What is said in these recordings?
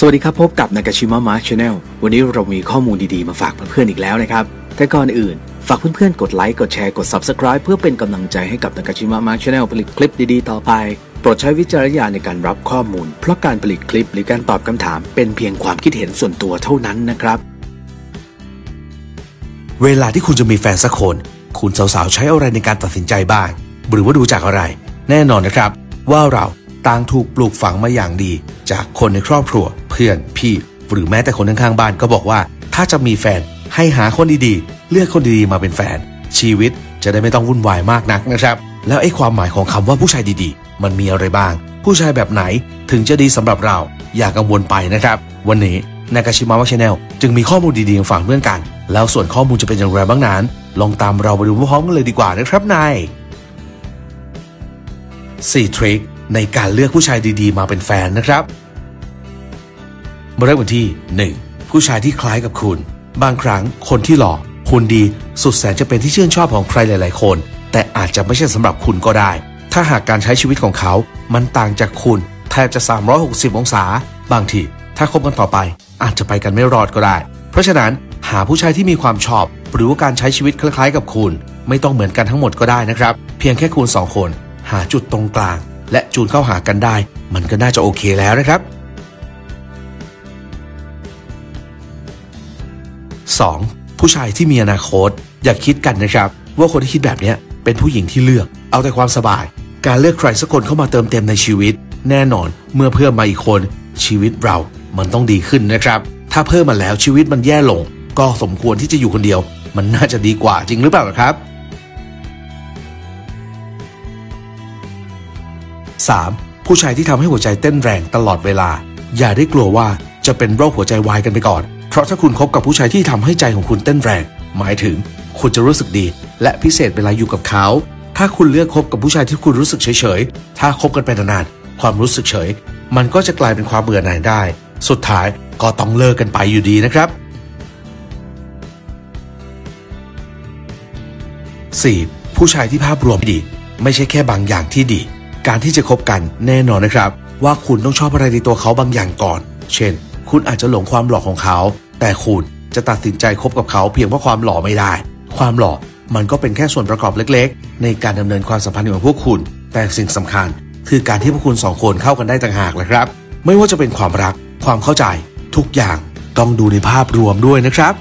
สวัสดีครับพบกับนากาชิมะมาร์คชาแนลวันนี้เรามีข้อมูลดีๆมาฝากเพื่อนๆอีกแล้วนะครับแต่ก่อนอื่นฝากเพื่อนๆกดไลค์กดแชร์กด Subscribe เพื่อเป็นกำลังใจให้กับนากาชิมะมาร์คชาแนลผลิตคลิปดีๆต่อไปโปรดใช้วิจารณญาณในการรับข้อมูลเพราะการผลิตคลิปหรือการตอบคำถามเป็นเพียงความคิดเห็นส่วนตัวเท่านั้นนะครับเวลาที่คุณจะมีแฟนสักคนคุณสาวๆใช้อะไรในการตัดสินใจบ้างหรือว่าดูจากอะไรแน่นอนนะครับว่าเราต่างถูกปลูกฝังมาอย่างดีจากคนในครอบครัวเพื่อนพี่หรือแม้แต่คนข้างๆบ้านก็บอกว่าถ้าจะมีแฟนให้หาคนดีๆเลือกคนดีๆมาเป็นแฟนชีวิตจะได้ไม่ต้องวุ่นวายมากนักนะครับแล้วไอ้ความหมายของคำว่าผู้ชายดีๆมันมีอะไรบ้างผู้ชายแบบไหนถึงจะดีสำหรับเราอย่ากังวลไปนะครับวันนี้นากาชิมะมาร์คชาแนลจึงมีข้อมูลดีๆมาฝากเพื่อนกันแล้วส่วนข้อมูลจะเป็นอย่างไรบ้างนั้นลองตามเราไปดูพร้อมกันเลยดีกว่านะครับใน4 ทริคในการเลือกผู้ชายดีๆมาเป็นแฟนนะครับมาเริ่มกันที่ 1. ผู้ชายที่คล้ายกับคุณบางครั้งคนที่หล่อหุ่นดีสุดแสนจะเป็นที่ชื่นชอบของใครหลายๆคนแต่อาจจะไม่ใช่สำหรับคุณก็ได้ถ้าหากการใช้ชีวิตของเขามันต่างจากคุณแทบจะ360องศาบางทีถ้าคบกันต่อไปอาจจะไปกันไม่รอดก็ได้เพราะฉะนั้นหาผู้ชายที่มีความชอบหรือว่าการใช้ชีวิตคล้ายๆกับคุณไม่ต้องเหมือนกันทั้งหมดก็ได้นะครับเพียงแค่คุณ2คนหาจุดตรงกลางและจูนเข้าหากันได้มันก็น่าจะโอเคแล้วนะครับ 2. ผู้ชายที่มีอนาคตอย่าคิดกันนะครับว่าคนที่คิดแบบนี้เป็นผู้หญิงที่เลือกเอาแต่ความสบายการเลือกใครสักคนเข้ามาเติมเต็มในชีวิตแน่นอนเมื่อเพิ่มมาอีกคนชีวิตเรามันต้องดีขึ้นนะครับถ้าเพิ่มมาแล้วชีวิตมันแย่ลงก็สมควรที่จะอยู่คนเดียวมันน่าจะดีกว่าจริงหรือเปล่าครับ 3. ผู้ชายที่ทำให้หัวใจเต้นแรงตลอดเวลาอย่าได้กลัวว่าจะเป็นโรคหัวใจวายกันไปก่อนเพราะถ้าคุณคบกับผู้ชายที่ทำให้ใจของคุณเต้นแรงหมายถึงคุณจะรู้สึกดีและพิเศษเวลาอยู่กับเขาถ้าคุณเลือกคบกับผู้ชายที่คุณรู้สึกเฉยๆถ้าคบกันไปนานๆความรู้สึกเฉยมันก็จะกลายเป็นความเบื่อหน่ายได้สุดท้ายก็ต้องเลิกกันไปอยู่ดีนะครับ 4. ผู้ชายที่ภาพรวมดีไม่ใช่แค่บางอย่างที่ดีการที่จะคบกันแน่นอนนะครับว่าคุณต้องชอบอะไรในตัวเขาบางอย่างก่อนเช่นคุณอาจจะหลงความหล่อของเขาแต่คุณจะตัดสินใจคบกับเขาเพียงเพราะความหล่อไม่ได้ความหล่อมันก็เป็นแค่ส่วนประกอบเล็กๆในการดำเนินความสัมพันธ์ของพวกคุณแต่สิ่งสำคัญคือการที่พวกคุณ2คนเข้ากันได้ต่างหากเลยครับไม่ว่าจะเป็นความรักความเข้าใจทุกอย่างต้องดูในภาพรวมด้วยนะครับ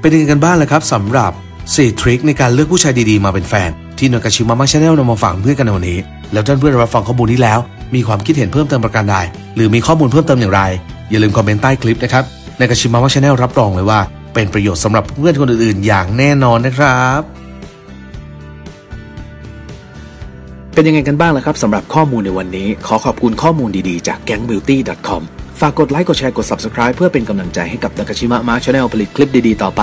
เป็นยังไงกันบ้างล่ะครับสำหรับ4 ทริคในการเลือกผู้ชายดีๆมาเป็นแฟนที่นากาชิมะมาร์คชาแนลนำมาฝากเพื่อนกันในวันนี้แล้วท่านเพื่อนรับฟังข้อมูลนี้แล้วมีความคิดเห็นเพิ่มเติมประการใดหรือมีข้อมูลเพิ่มเติมอย่างไรอย่าลืมคอมเมนต์ใต้คลิปนะครับนากาชิมะมาร์คชาแนลรับรองเลยว่าเป็นประโยชน์สำหรับเพื่อนคนอื่นๆอย่างแน่นอนนะครับเป็นยังไงกันบ้างล่ะครับสำหรับข้อมูลในวันนี้ขอขอบคุณข้อมูลดีๆจาก gangbeauty.com ฝากกดไลค์กดแชร์กด Subscribe เพื่อเป็นกำลังใจให้กับนากาชิมะมาร์คชาแนลผลิตคลิปดีๆต่อไป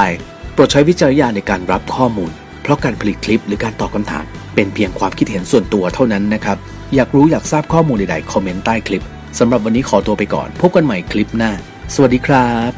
โปรดใช้วิจารณญาณในการรับข้อมูลเพราะการผลิตคลิปหรือการตอบคำถามเป็นเพียงความคิดเห็นส่วนตัวเท่านั้นนะครับอยากรู้อยากทราบข้อมูลใดๆคอมเมนต์ใต้คลิปสำหรับวันนี้ขอตัวไปก่อนพบกันใหม่คลิปหน้าสวัสดีครับ